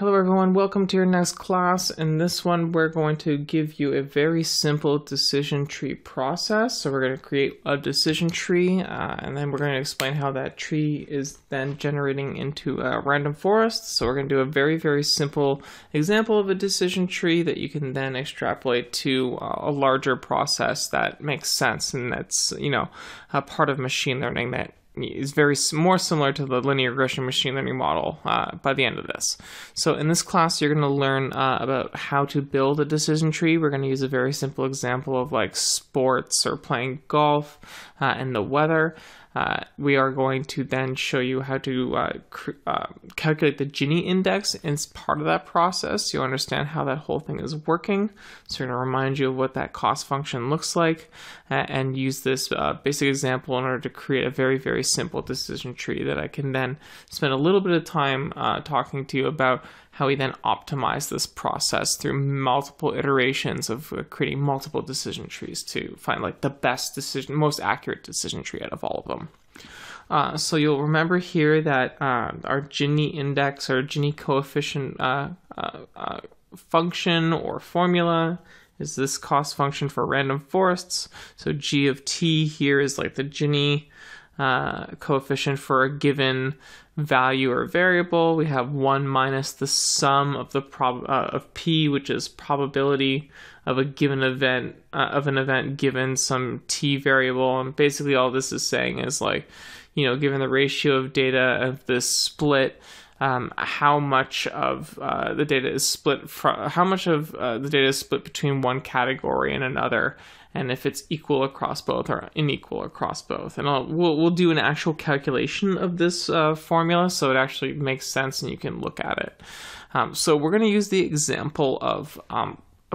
Hello everyone, welcome to your next class. In this one, we're going to give you a very simple decision tree process. So we're going to create a decision tree and then we're going to explain how that tree is then generating into a random forest. So we're going to do a very simple example of a decision tree that you can then extrapolate to a larger process that makes sense. And that's, you know, a part of machine learning that is more similar to the linear regression machine learning model by the end of this. So in this class, you're going to learn about how to build a decision tree. We're going to use a very simple example of like sports or playing golf and the weather. We are going to then show you how to calculate the Gini index as part of that process. You'll understand how that whole thing is working. So we're going to remind you of what that cost function looks like and use this basic example in order to create a very simple decision tree that I can then spend a little bit of time talking to you about how we then optimize this process through multiple iterations of creating multiple decision trees to find like the best decision, most accurate decision tree out of all of them. So you'll remember here that our Gini index or Gini coefficient function or formula is this cost function for random forests. So G of t here is like the Gini coefficient for a given value or variable. We have 1 minus the sum of the p, which is probability of a given event given some t variable. And basically all this is saying is like, you know, given the ratio of data of this split, how much of the data is split from the data is split between one category and another, and if it's equal across both or unequal across both. And we'll do an actual calculation of this formula so it actually makes sense and you can look at it. So we're going to use the example of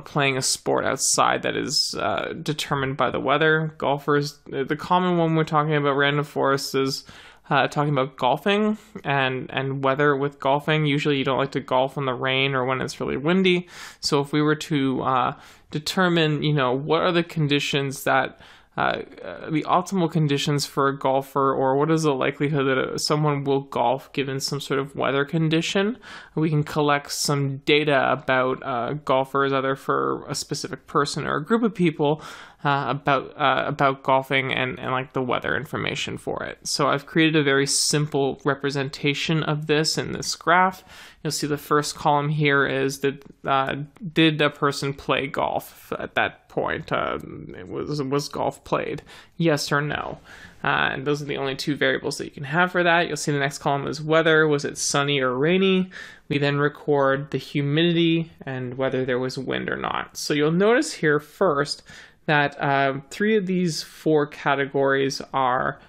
playing a sport outside that is determined by the weather. Golfers, the common one we're talking about random forests is talking about golfing and weather with golfing. Usually you don't like to golf in the rain or when it's really windy. So if we were to determine, you know, what are the conditions that the optimal conditions for a golfer, or what is the likelihood that someone will golf given some sort of weather condition, we can collect some data about golfers, either for a specific person or a group of people, about golfing and like the weather information for it. So I've created a very simple representation of this in this graph. You'll see the first column here is that did a person play golf at that point? Was golf played? Yes or no? And those are the only two variables that you can have for that. You'll see the next column is weather. Was it sunny or rainy? We then record the humidity and whether there was wind or not. So you'll notice here first that 3 of these 4 categories are,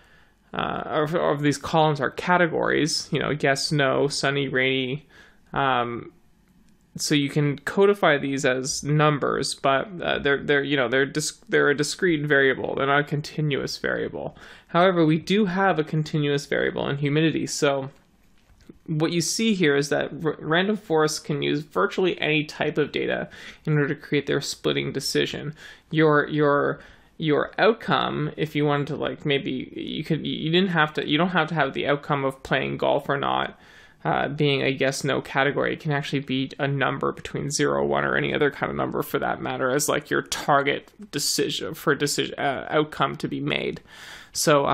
of these columns are categories, you know, yes, no, sunny, rainy. So you can codify these as numbers, but they're a discrete variable. They're not a continuous variable. However, we do have a continuous variable in humidity. So what you see here is that random forests can use virtually any type of data in order to create their splitting decision. Your outcome, if you wanted to, like, maybe you don't have to have the outcome of playing golf or not being a yes/no category. It can actually be a number between 0, 1, or any other kind of number for that matter, as like your target decision for outcome to be made. So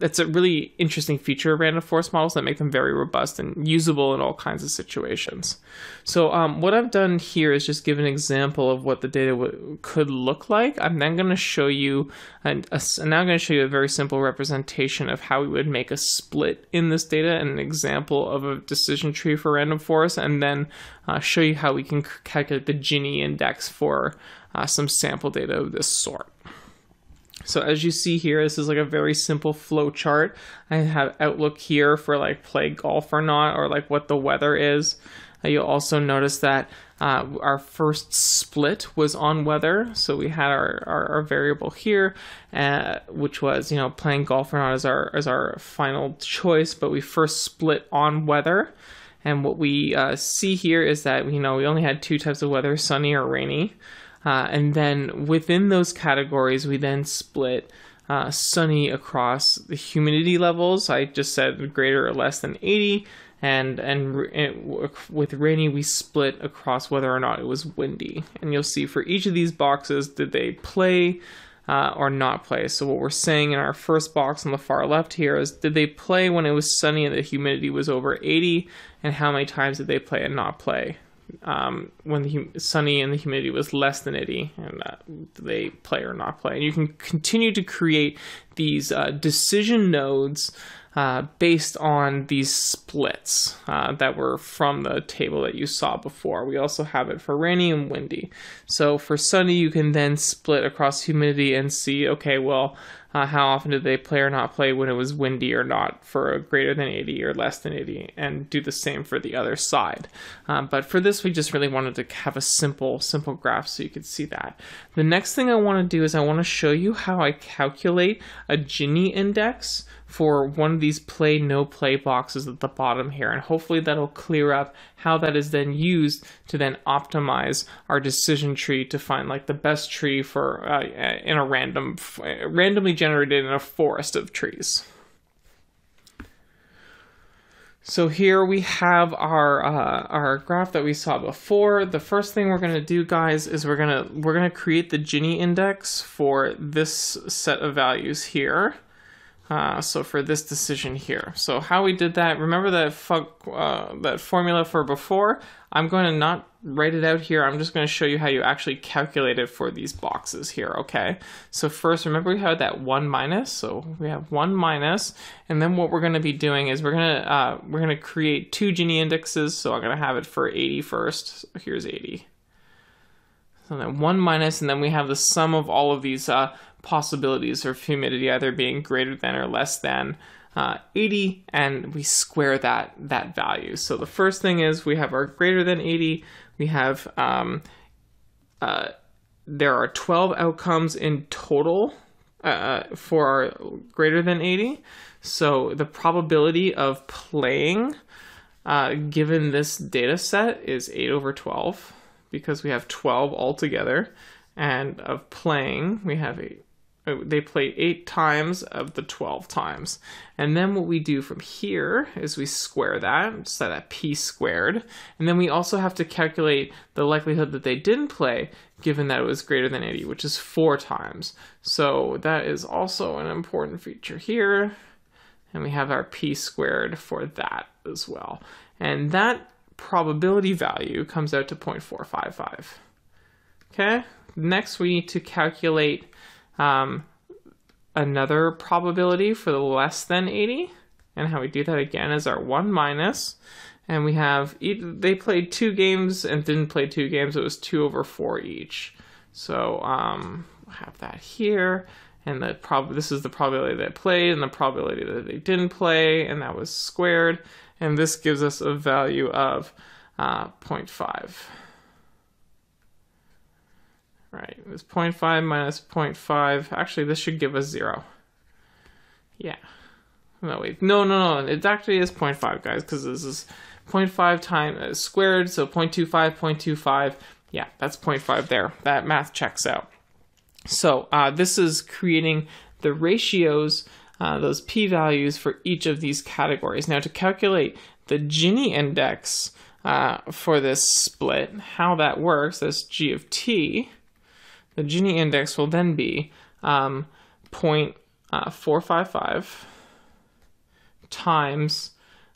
it's a really interesting feature of random forest models that make them very robust and usable in all kinds of situations. So what I've done here is just give an example of what the data could look like. I'm then going to show you, a very simple representation of how we would make a split in this data and an example of a decision tree for random forest, and then show you how we can calculate the Gini index for some sample data of this sort. So as you see here, this is like a very simple flow chart. I have outlook here for like play golf or not, or like what the weather is. You'll also notice that our first split was on weather. So we had our variable here, which was, you know, playing golf or not as our final choice, but we first split on weather. And what we see here is that, you know, we only had 2 types of weather, sunny or rainy. And then within those categories, we then split sunny across the humidity levels. I just said greater or less than 80, and with rainy we split across whether or not it was windy. And you'll see for each of these boxes, did they play or not play. So what we're saying in our first box on the far left here is, did they play when it was sunny and the humidity was over 80, and how many times did they play and not play? When the sunny and the humidity was less than 80, and they play or not play. And you can continue to create these decision nodes based on these splits that were from the table that you saw before. We also have it for rainy and windy. So for sunny, you can then split across humidity and see, okay, well, how often did they play or not play when it was windy or not, for a greater than 80 or less than 80, and do the same for the other side. But for this, we just really wanted to have a simple graph so you could see that. The next thing I want to do is I want to show you how I calculate a Gini index for one of these play no play boxes at the bottom here, and hopefully that'll clear up how that is then used to then optimize our decision tree to find like the best tree for in a randomly generated in a forest of trees. So here we have our graph that we saw before. The first thing we're gonna do, guys, is we're gonna create the Gini index for this set of values here. So for this decision here. So how we did that, remember that formula for before? I'm going to not write it out here. I'm just going to show you how you actually calculate it for these boxes here, okay? So first, remember we had that 1 minus. So we have 1 minus, and then what we're going to be doing is we're going to create 2 Gini indexes. So I'm going to have it for 80 first. So here's 80. And then 1 minus, and then we have the sum of all of these possibilities of humidity either being greater than or less than 80, and we square that value. So the first thing is we have our greater than 80. We have there are 12 outcomes in total for our greater than 80. So the probability of playing given this data set is 8/12. Because we have 12 altogether, and of playing, we have 8. They played 8 times of the 12 times. And then what we do from here is we square that, set at p squared, and then we also have to calculate the likelihood that they didn't play given that it was greater than 80, which is 4 times. So that is also an important feature here, and we have our p squared for that as well. And that probability value comes out to 0.455. Okay, next we need to calculate another probability for the less than 80, and how we do that again is our 1 minus, and we have they played 2 games and didn't play 2 games. It was 2/4 each. So we'll have that here, and this is the probability that played and the probability that they didn't play, and that was squared. And this gives us a value of 0.5. Right, it's 0.5 minus 0.5. Actually, this should give us 0. Yeah. No, wait. No. It actually is 0.5, guys, because this is 0.5 times squared, so 0.25, 0.25. Yeah, that's 0.5 there. That math checks out. So this is creating the ratios, those p-values for each of these categories. Now to calculate the Gini index for this split, how that works, that's g of t, the Gini index will then be 0.455 times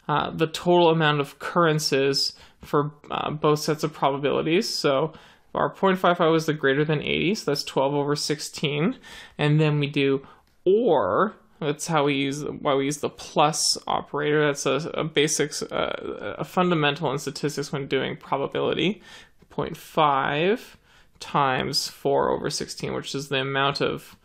the total amount of occurrences for both sets of probabilities. So our 0.55 was the greater than 80, so that's 12/16, and then we do or. That's how we use the plus operator. That's a fundamental in statistics when doing probability. 0.5 times 4/16, which is the amount of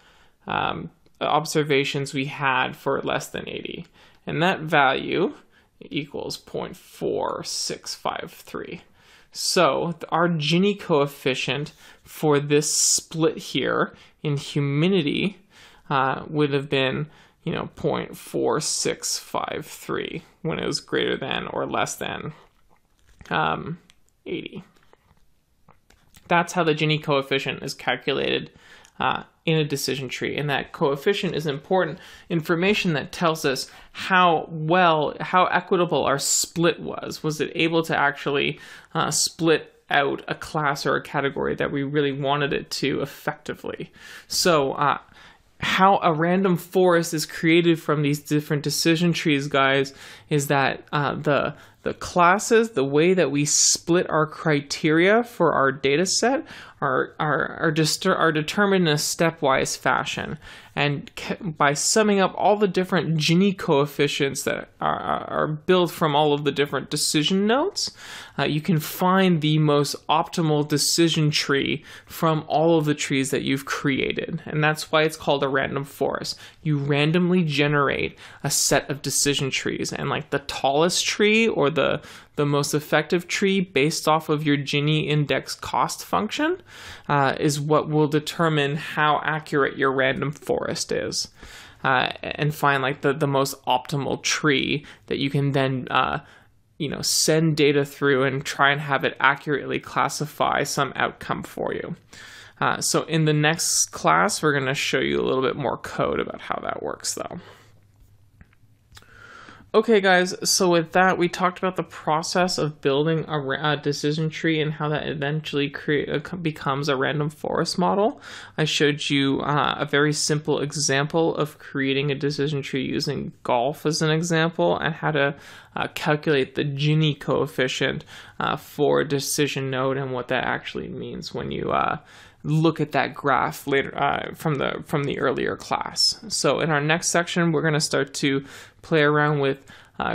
observations we had for less than 80, and that value equals 0.4653. So our Gini coefficient for this split here in humidity would have been, you know, 0.4653 when it was greater than or less than 80. That's how the Gini coefficient is calculated in a decision tree, and that coefficient is important information that tells us how equitable our split was. Was it able to actually split out a class or a category that we really wanted it to effectively? So how a random forest is created from these different decision trees, guys, is that the classes, the way that we split our criteria for our data set are determined in a stepwise fashion. And by summing up all the different Gini coefficients that are built from all of the different decision nodes, you can find the most optimal decision tree from all of the trees that you've created. And that's why it's called a random forest. You randomly generate a set of decision trees, and like the tallest tree or the most effective tree based off of your Gini index cost function is what will determine how accurate your random forest is, and find like the most optimal tree that you can then you know, send data through and try and have it accurately classify some outcome for you. So in the next class, we're going to show you a little bit more code about how that works though. Okay guys, so with that, we talked about the process of building a decision tree and how that eventually becomes a random forest model. I showed you a very simple example of creating a decision tree using golf as an example, and how to calculate the Gini coefficient for a decision node and what that actually means when you look at that graph later from the earlier class. So in our next section, we're going to start to play around with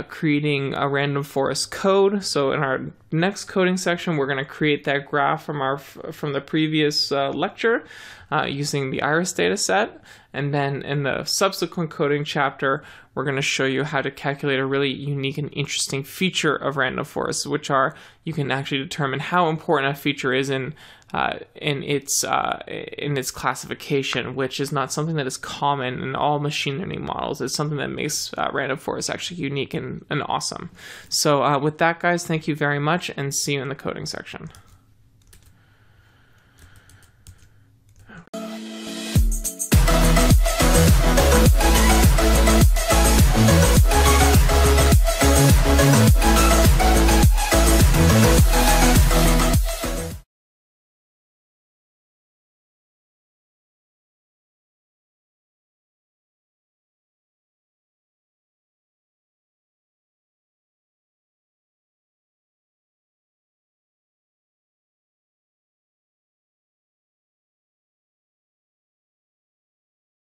creating a random forest code. So in our next coding section, we're going to create that graph from the previous lecture using the Iris dataset. And then in the subsequent coding chapter, we're going to show you how to calculate a really unique and interesting feature of random forests, which are you can actually determine how important a feature is in its classification, which is not something that is common in all machine learning models. It's something that makes random forests actually unique and awesome. So with that, guys, thank you very much, and see you in the coding section.